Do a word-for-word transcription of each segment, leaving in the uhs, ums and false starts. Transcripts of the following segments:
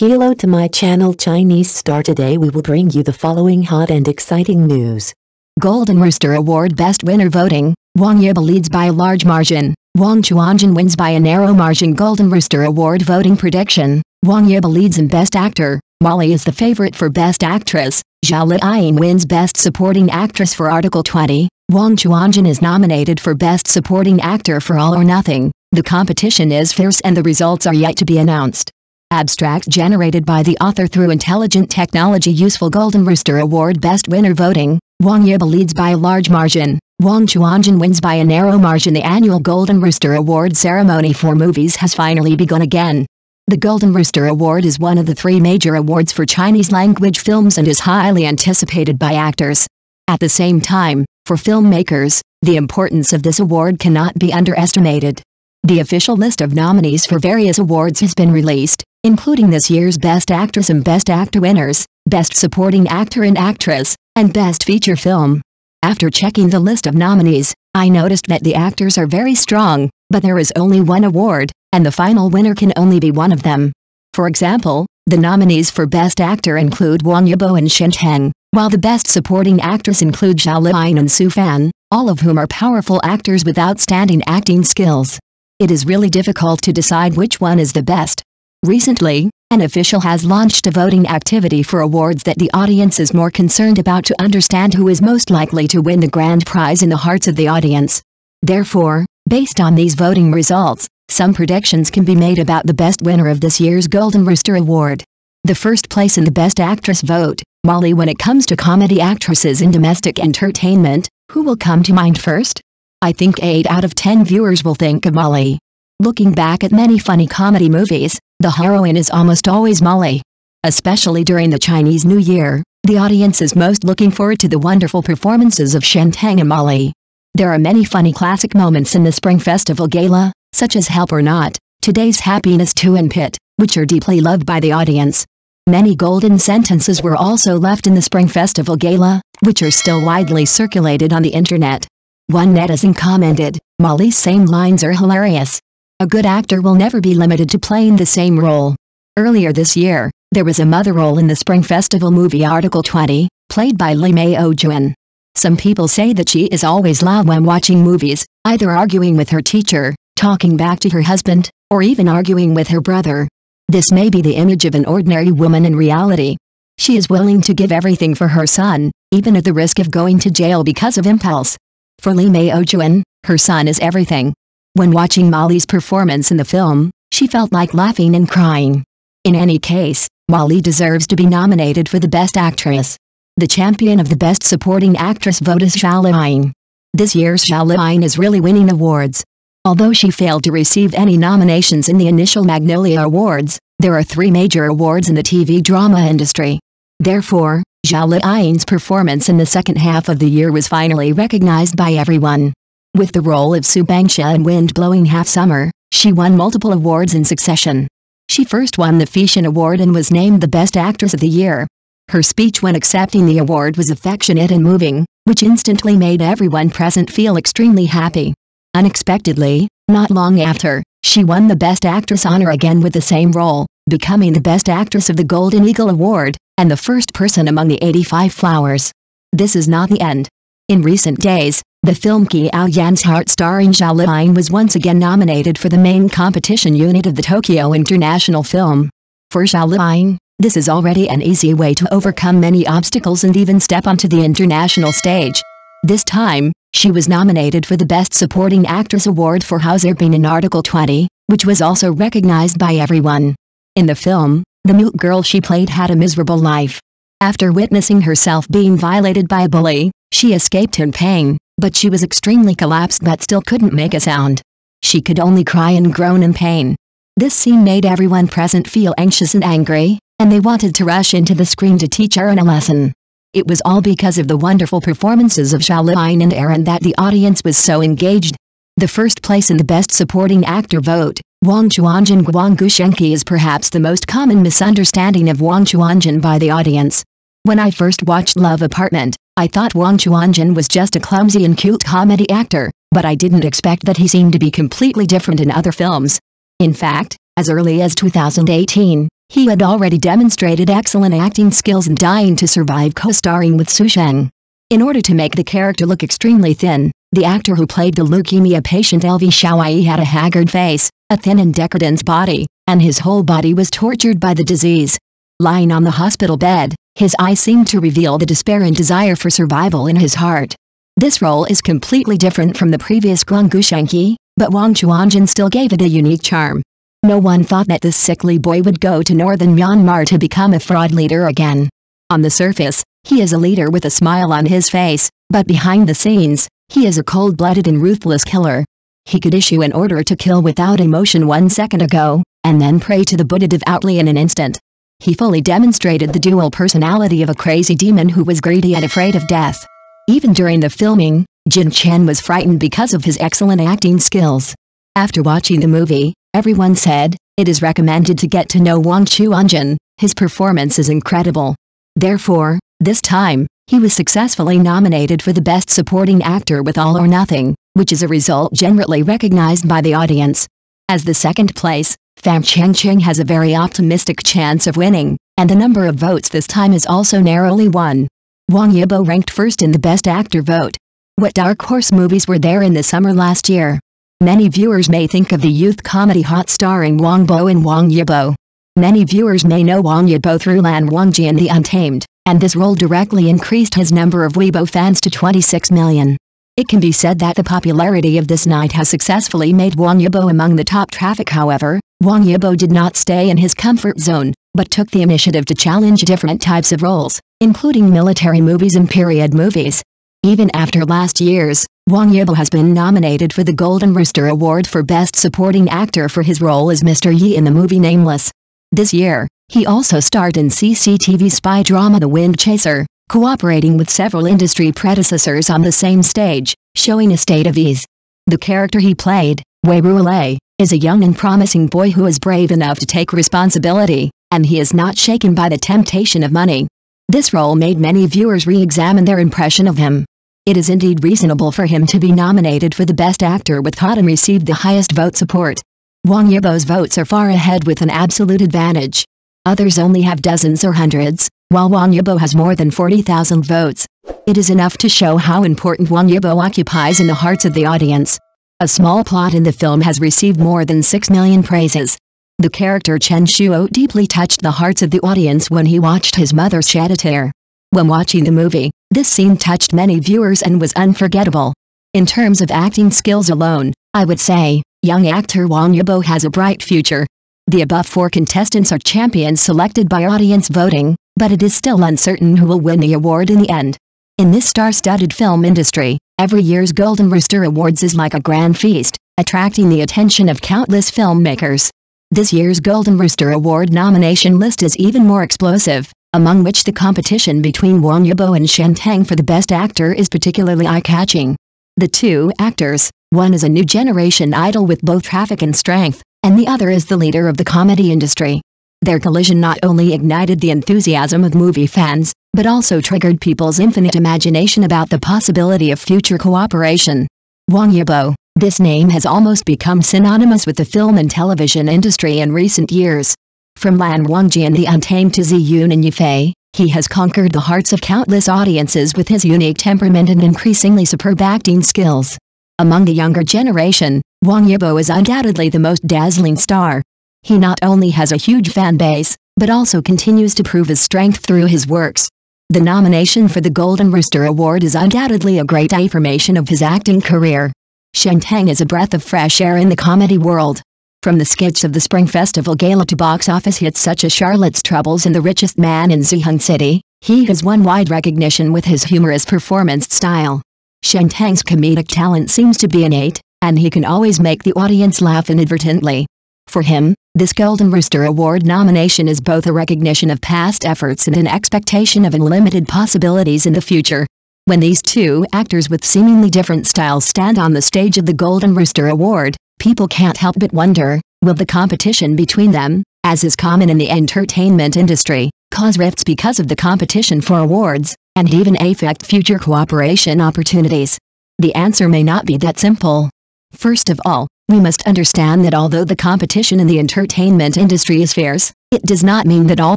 Hello to my channel Chinese Star. Today we will bring you the following hot and exciting news. Golden Rooster Award Best Winner Voting, Wang Yibo leads by a large margin, Wang Chuanjun wins by a narrow margin. Golden Rooster Award Voting Prediction, Wang Yibo leads in Best Actor, Molly is the favorite for Best Actress, Zhao Liying wins Best Supporting Actress for Article twenty, Wang Chuanjun is nominated for Best Supporting Actor for All or Nothing. The competition is fierce and the results are yet to be announced. Abstract generated by the author through intelligent technology. Useful. Golden Rooster Award Best Winner Voting, Wang Yibo leads by a large margin, Wang Chuanjun wins by a narrow margin. The annual Golden Rooster Award ceremony for movies has finally begun again. The Golden Rooster Award is one of the three major awards for Chinese-language films and is highly anticipated by actors. At the same time, for filmmakers, the importance of this award cannot be underestimated. The official list of nominees for various awards has been released, including this year's Best Actress and Best Actor winners, Best Supporting Actor and Actress, and Best Feature Film. After checking the list of nominees, I noticed that the actors are very strong, but there is only one award, and the final winner can only be one of them. For example, the nominees for Best Actor include Wang Yibo and Shen Teng, while the Best Supporting Actress include Zhao Liying and Su Fan, all of whom are powerful actors with outstanding acting skills. It is really difficult to decide which one is the best. Recently, an official has launched a voting activity for awards that the audience is more concerned about to understand who is most likely to win the grand prize in the hearts of the audience. Therefore, based on these voting results, some predictions can be made about the best winner of this year's Golden Rooster Award. The first place in the Best Actress vote, Molly. When it comes to comedy actresses in domestic entertainment, who will come to mind first? I think eight out of ten viewers will think of Molly. Looking back at many funny comedy movies, the heroine is almost always Molly. Especially during the Chinese New Year, the audience is most looking forward to the wonderful performances of Shen Teng and Molly. There are many funny classic moments in the Spring Festival Gala, such as Help or Not, Today's Happiness two and Pit, which are deeply loved by the audience. Many golden sentences were also left in the Spring Festival Gala, which are still widely circulated on the internet. One netizen commented, "Molly's same lines are hilarious. A good actor will never be limited to playing the same role." Earlier this year, there was a mother role in the Spring Festival movie Article twenty, played by Li Mei Ouyun. Some people say that she is always loud when watching movies, either arguing with her teacher, talking back to her husband, or even arguing with her brother. This may be the image of an ordinary woman in reality. She is willing to give everything for her son, even at the risk of going to jail because of impulse. For Li Mei Ouyun, her son is everything. When watching Molly's performance in the film, she felt like laughing and crying. In any case, Molly deserves to be nominated for the Best Actress. The champion of the Best Supporting Actress vote is Zhao Liying. This year's Zhao Liying is really winning awards. Although she failed to receive any nominations in the initial Magnolia Awards, there are three major awards in the T V drama industry. Therefore, Zhao Liying's performance in the second half of the year was finally recognized by everyone. With the role of Su Bangsha in Wind Blowing Half Summer, she won multiple awards in succession. She first won the Feitian Award and was named the Best Actress of the Year. Her speech when accepting the award was affectionate and moving, which instantly made everyone present feel extremely happy. Unexpectedly, not long after, she won the Best Actress honor again with the same role, becoming the Best Actress of the Golden Eagle Award, and the first person among the eighty-five flowers. This is not the end. In recent days, the film Qiao Yan's Heart starring Zhao Liying was once again nominated for the main competition unit of the Tokyo International film. For Zhao Liying, this is already an easy way to overcome many obstacles and even step onto the international stage. This time, she was nominated for the Best Supporting Actress Award for Hao Zerbeen in Article twenty, which was also recognized by everyone. In the film, the mute girl she played had a miserable life. After witnessing herself being violated by a bully, she escaped in pain, but she was extremely collapsed but still couldn't make a sound. She could only cry and groan in pain. This scene made everyone present feel anxious and angry, and they wanted to rush into the screen to teach Erin a lesson. It was all because of the wonderful performances of Zhao Liying and Erin that the audience was so engaged. The first place in the Best Supporting Actor vote, Wang Chuanjun. Wang Gushenki is perhaps the most common misunderstanding of Wang Chuanjun by the audience. When I first watched Love Apartment, I thought Wang Chuanjun was just a clumsy and cute comedy actor, but I didn't expect that he seemed to be completely different in other films. In fact, as early as two thousand eighteen, He had already demonstrated excellent acting skills in Dying to Survive co-starring with Su Sheng. In order to make the character look extremely thin, the actor who played the leukemia patient Lv Shaoyi had a haggard face, a thin and decadent body, and his whole body was tortured by the disease. Lying on the hospital bed, his eyes seemed to reveal the despair and desire for survival in his heart. This role is completely different from the previous Guanggu Shenki, but Wang Chuanjun still gave it a unique charm. No one thought that this sickly boy would go to northern Myanmar to become a fraud leader again. On the surface, he is a leader with a smile on his face, but behind the scenes, he is a cold-blooded and ruthless killer. He could issue an order to kill without emotion one second ago, and then pray to the Buddha devoutly in an instant. He fully demonstrated the dual personality of a crazy demon who was greedy and afraid of death. Even during the filming, Jin Chen was frightened because of his excellent acting skills. After watching the movie, everyone said, "It is recommended to get to know Wang Chuanjun, his performance is incredible." Therefore, this time, he was successfully nominated for the Best Supporting Actor with All or Nothing, which is a result generally recognized by the audience. As the second place, Fan Chengcheng has a very optimistic chance of winning, and the number of votes this time is also narrowly won. Wang Yibo ranked first in the Best Actor vote. What dark horse movies were there in the summer last year? Many viewers may think of the youth comedy Hot starring Wang Bo and Wang Yibo. Many viewers may know Wang Yibo through Lan Wangji in The Untamed, and this role directly increased his number of Weibo fans to twenty-six million. It can be said that the popularity of this night has successfully made Wang Yibo among the top traffic. However, Wang Yibo did not stay in his comfort zone, but took the initiative to challenge different types of roles, including military movies and period movies. Even after last year's, Wang Yibo has been nominated for the Golden Rooster Award for Best Supporting Actor for his role as Mister Yi in the movie Nameless. This year, he also starred in C C T V spy drama The Wind Chaser, cooperating with several industry predecessors on the same stage, showing a state of ease. The character he played, Wei Ruile, is a young and promising boy who is brave enough to take responsibility, and he is not shaken by the temptation of money. This role made many viewers re-examine their impression of him. It is indeed reasonable for him to be nominated for the Best Actor with Hot and received the highest vote support. Wang Yibo's votes are far ahead with an absolute advantage. Others only have dozens or hundreds, while Wang Yibo has more than forty thousand votes. It is enough to show how important Wang Yibo occupies in the hearts of the audience. A small plot in the film has received more than six million praises. The character Chen Shuo deeply touched the hearts of the audience when he watched his mother shed a tear. When watching the movie, this scene touched many viewers and was unforgettable. In terms of acting skills alone, I would say, young actor Wang Yibo has a bright future. The above four contestants are champions selected by audience voting, but it is still uncertain who will win the award in the end. In this star-studded film industry, every year's Golden Rooster Awards is like a grand feast, attracting the attention of countless filmmakers. This year's Golden Rooster Award nomination list is even more explosive, among which the competition between Wang Yibo and Shen Teng for the Best Actor is particularly eye-catching. The two actors, one is a new generation idol with both traffic and strength, and the other is the leader of the comedy industry. Their collision not only ignited the enthusiasm of movie fans, but also triggered people's infinite imagination about the possibility of future cooperation. Wang Yibo, this name has almost become synonymous with the film and television industry in recent years. From Lan Wangji in The Untamed to Zi Yun in Yifei, he has conquered the hearts of countless audiences with his unique temperament and increasingly superb acting skills. Among the younger generation, Wang Yibo is undoubtedly the most dazzling star. He not only has a huge fan base, but also continues to prove his strength through his works. The nomination for the Golden Rooster Award is undoubtedly a great affirmation of his acting career. Shen Teng is a breath of fresh air in the comedy world. From the skits of the Spring Festival Gala to box office hits such as Charlotte's Troubles and The Richest Man in Zhejiang City, he has won wide recognition with his humorous performance style. Shen Teng's comedic talent seems to be innate, and he can always make the audience laugh inadvertently. For him, this Golden Rooster Award nomination is both a recognition of past efforts and an expectation of unlimited possibilities in the future. When these two actors with seemingly different styles stand on the stage of the Golden Rooster Award, people can't help but wonder, will the competition between them, as is common in the entertainment industry, cause rifts because of the competition for awards, and even affect future cooperation opportunities? The answer may not be that simple. First of all, We must understand that although the competition in the entertainment industry is fierce, it does not mean that all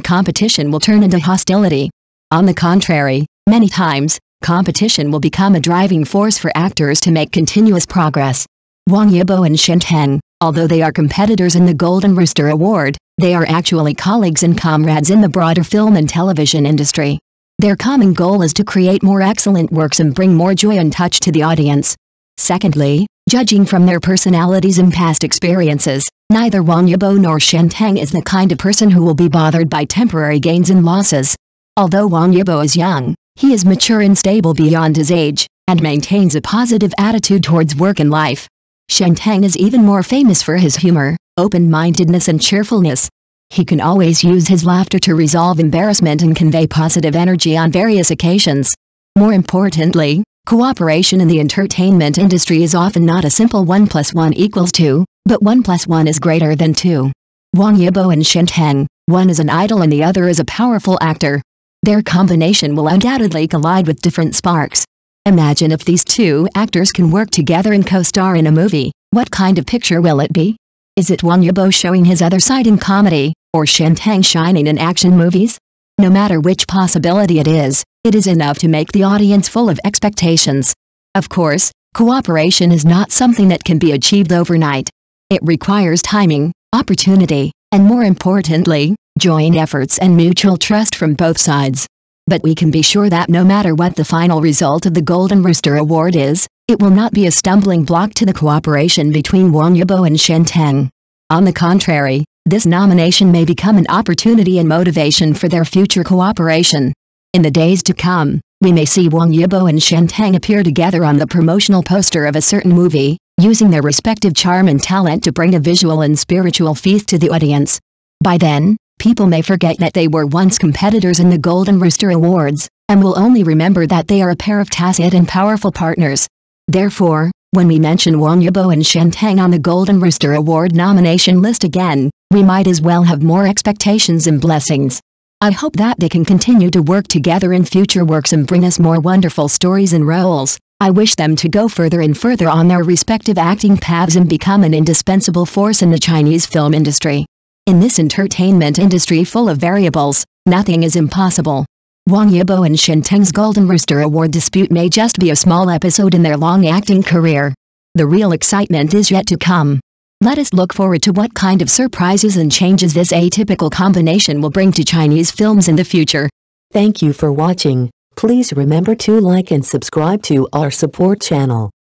competition will turn into hostility. On the contrary, many times, competition will become a driving force for actors to make continuous progress. Wang Yibo and Shen Teng, although they are competitors in the Golden Rooster Award, they are actually colleagues and comrades in the broader film and television industry. Their common goal is to create more excellent works and bring more joy and touch to the audience. Secondly, judging from their personalities and past experiences, neither Wang Yibo nor Shen Teng is the kind of person who will be bothered by temporary gains and losses. Although Wang Yibo is young, he is mature and stable beyond his age, and maintains a positive attitude towards work and life. Shen Teng is even more famous for his humor, open-mindedness and cheerfulness. He can always use his laughter to resolve embarrassment and convey positive energy on various occasions. More importantly, cooperation in the entertainment industry is often not a simple one plus one equals two, but one plus one is greater than two. Wang Yibo and Shen Teng, one is an idol and the other is a powerful actor. Their combination will undoubtedly collide with different sparks. Imagine if these two actors can work together and co-star in a movie, what kind of picture will it be? Is it Wang Yibo showing his other side in comedy, or Shen Teng shining in action movies? No matter which possibility it is, it is enough to make the audience full of expectations. Of course, cooperation is not something that can be achieved overnight. It requires timing, opportunity, and more importantly, joint efforts and mutual trust from both sides. But we can be sure that no matter what the final result of the Golden Rooster Award is, it will not be a stumbling block to the cooperation between Wang Yibo and Shen Teng. On the contrary, this nomination may become an opportunity and motivation for their future cooperation. In the days to come, we may see Wang Yibo and Shen Teng appear together on the promotional poster of a certain movie, using their respective charm and talent to bring a visual and spiritual feast to the audience. By then, people may forget that they were once competitors in the Golden Rooster Awards, and will only remember that they are a pair of tacit and powerful partners. Therefore, when we mention Wang Yibo and Shen Teng on the Golden Rooster Award nomination list again, we might as well have more expectations and blessings. I hope that they can continue to work together in future works and bring us more wonderful stories and roles. I wish them to go further and further on their respective acting paths and become an indispensable force in the Chinese film industry. In this entertainment industry full of variables, nothing is impossible. Wang Yibo and Shen Teng's Golden Rooster Award dispute may just be a small episode in their long acting career. The real excitement is yet to come. Let us look forward to what kind of surprises and changes this atypical combination will bring to Chinese films in the future. Thank you for watching. Please remember to like and subscribe to our support channel.